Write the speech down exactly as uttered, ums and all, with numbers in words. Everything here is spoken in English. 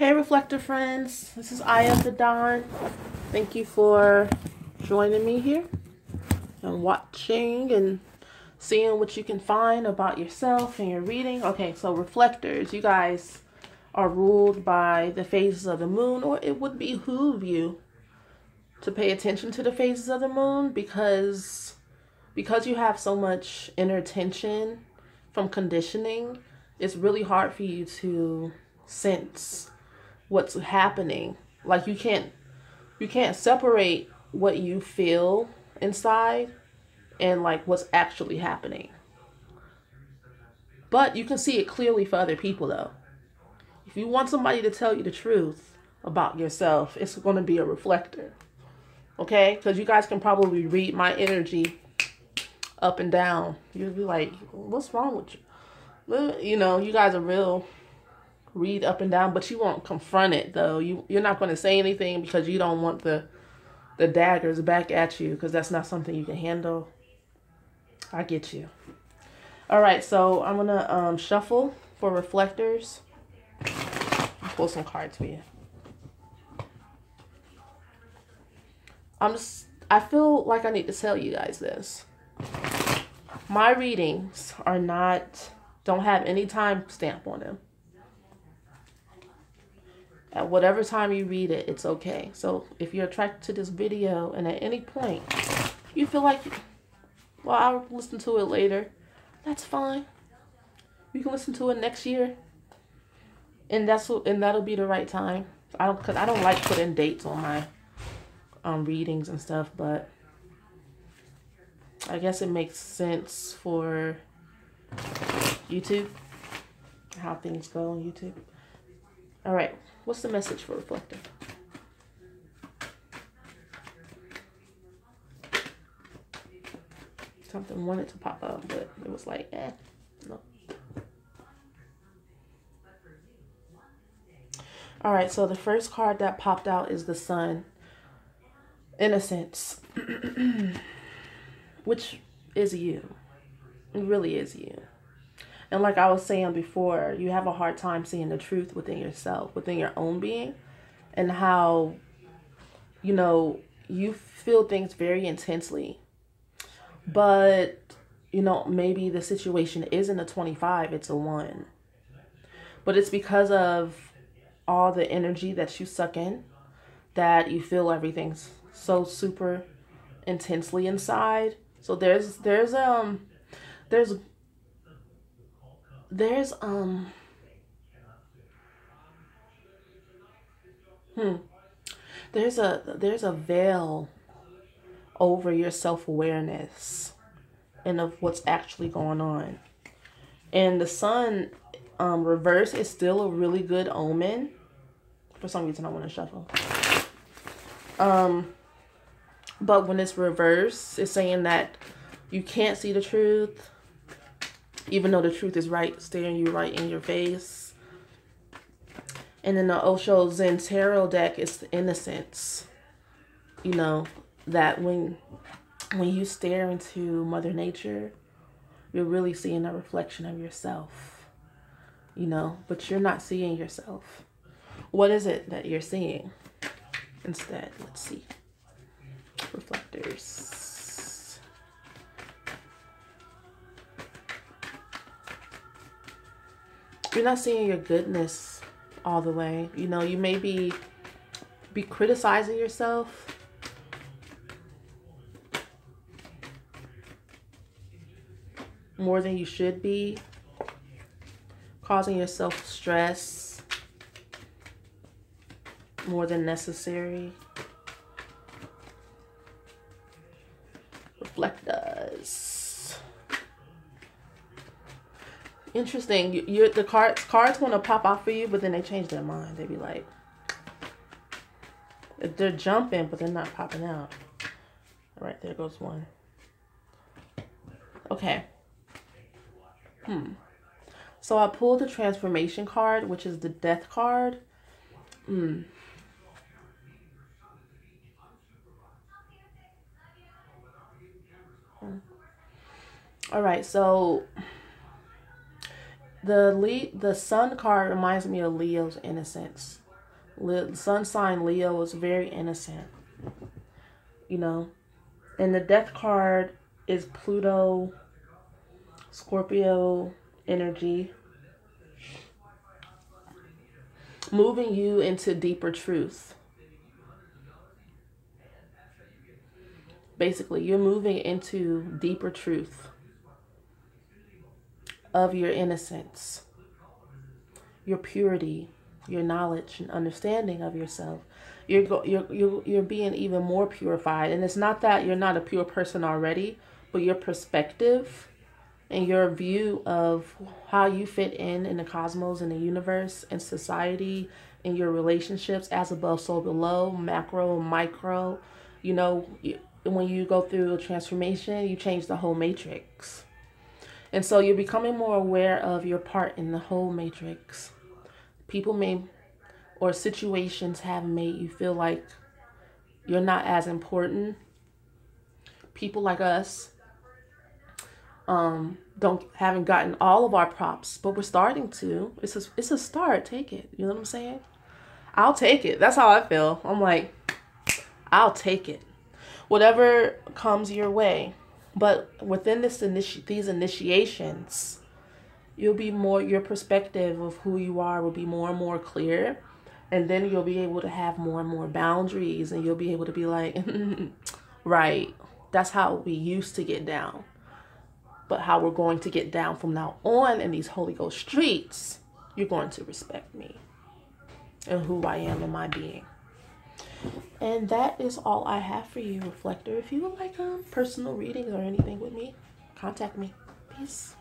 Hey Reflector friends, this is Aya of the Dawn. Thank you for joining me here and watching and seeing what you can find about yourself and your reading. Okay, so reflectors, you guys are ruled by the phases of the moon, or it would behoove you to pay attention to the phases of the moon because, because you have so much inner tension from conditioning, it's really hard for you to sense what's happening. Like you can't you can't separate what you feel inside and like what's actually happening, but you can see it clearly for other people. Though if you want somebody to tell you the truth about yourself, it's going to be a reflector, okay? Because you guys can probably read my energy up and down. You'll be like, what's wrong with you? You know, you guys are real read up and down, but you won't confront it though. You, you're not going to say anything because you don't want the, the daggers back at you, because that's not something you can handle. I get you. All right. So I'm going to um, shuffle for reflectors. I'll pull some cards for you. I'm just, I feel like I need to tell you guys this. My readings are not, don't have any time stamp on them. At whatever time you read it, it's okay. So if you're attracted to this video and at any point you feel like, well, I'll listen to it later, that's fine. You can listen to it next year, and that's and that'll be the right time. I don't, cause I don't like putting dates on my um, readings and stuff, but I guess it makes sense for YouTube, how things go on YouTube. All right. What's the message for Reflector? Something wanted to pop up, but it was like, eh, no. All right, so the first card that popped out is the Sun. Innocence. Which is you. It really is you. And like I was saying before, you have a hard time seeing the truth within yourself, within your own being, and how, you know, you feel things very intensely. But, you know, maybe the situation isn't a twenty-five, it's a one. But it's because of all the energy that you suck in that you feel everything's so super intensely inside. So there's, there's, um, there's... There's, um, hmm, there's a, there's a veil over your self-awareness and of what's actually going on. And the Sun, um, reverse is still a really good omen. For some reason, I want to shuffle. Um, but when it's reverse, it's saying that you can't see the truth, even though the truth is right, staring you right in your face. And then the Osho Zen Tarot deck is the innocence. You know, that when when you stare into Mother Nature, you're really seeing a reflection of yourself. You know, but you're not seeing yourself. What is it that you're seeing instead? Let's see. Reflectors. You're not seeing your goodness all the way. You know, you may be, be criticizing yourself. More than you should be. Causing yourself stress. More than necessary. Reflectors. Interesting. You, you're, the cards cards want to pop out for you, but then they change their mind. They be like, they're jumping, but they're not popping out. All right, there goes one. Okay. Hmm. So I pulled the transformation card, which is the death card. Hmm. hmm. All right, so... The, Le the sun card reminds me of Leo's innocence. sun sign Leo is very innocent, you know. And the death card is Pluto, Scorpio energy, moving you into deeper truth. Basically, you're moving into deeper truth of your innocence, your purity, your knowledge and understanding of yourself. You're, go you're, you're, you're being even more purified. And it's not that you're not a pure person already, but your perspective and your view of how you fit in in the cosmos and the universe and society and your relationships, as above, so below, macro, micro, you know, when you go through a transformation, you change the whole matrix. And so you're becoming more aware of your part in the whole matrix. People may, or situations have made you feel like you're not as important. People like us um, don't haven't gotten all of our props, but we're starting to. It's a, it's a start. Take it. You know what I'm saying? I'll take it. That's how I feel. I'm like, I'll take it. Whatever comes your way. But within this initi these initiations, you'll be more, your perspective of who you are will be more and more clear. And then you'll be able to have more and more boundaries. And you'll be able to be like, right, that's how we used to get down. But how we're going to get down from now on in these Holy Ghost streets, you're going to respect me and who I am and my being. And that is all I have for you, Reflector. If you would like a personal reading or anything with me, contact me. Peace.